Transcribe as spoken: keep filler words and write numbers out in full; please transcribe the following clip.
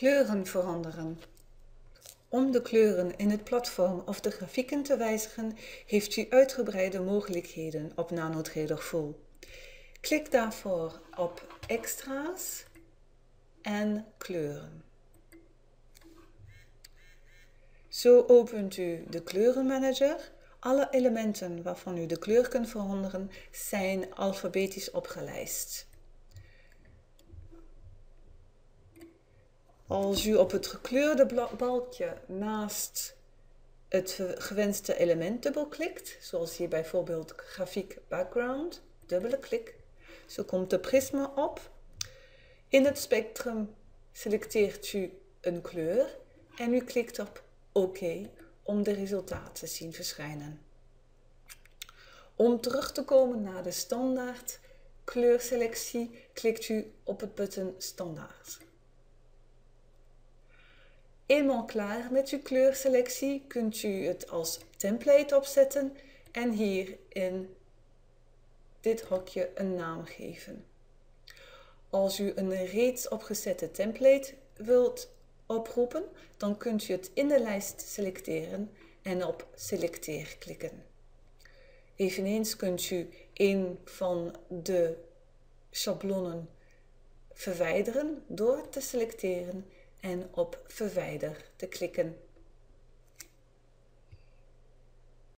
Kleuren veranderen. Om de kleuren in het platform of de grafieken te wijzigen, heeft u uitgebreide mogelijkheden op NanoTrader Full. Klik daarvoor op Extra's en Kleuren. Zo opent u de kleurenmanager. Alle elementen waarvan u de kleur kunt veranderen zijn alfabetisch opgelijst. Als u op het gekleurde balkje naast het gewenste element dubbel klikt, zoals hier bijvoorbeeld grafiek background, dubbele klik, zo komt de prisma op. In het spectrum selecteert u een kleur en u klikt op oké om de resultaten te zien verschijnen. Om terug te komen naar de standaard kleurselectie, klikt u op het button standaard. Eenmaal klaar met uw kleurselectie kunt u het als template opzetten en hier in dit hokje een naam geven. Als u een reeds opgezette template wilt oproepen, dan kunt u het in de lijst selecteren en op selecteer klikken. Eveneens kunt u een van de schablonen verwijderen door te selecteren en op verwijder te klikken.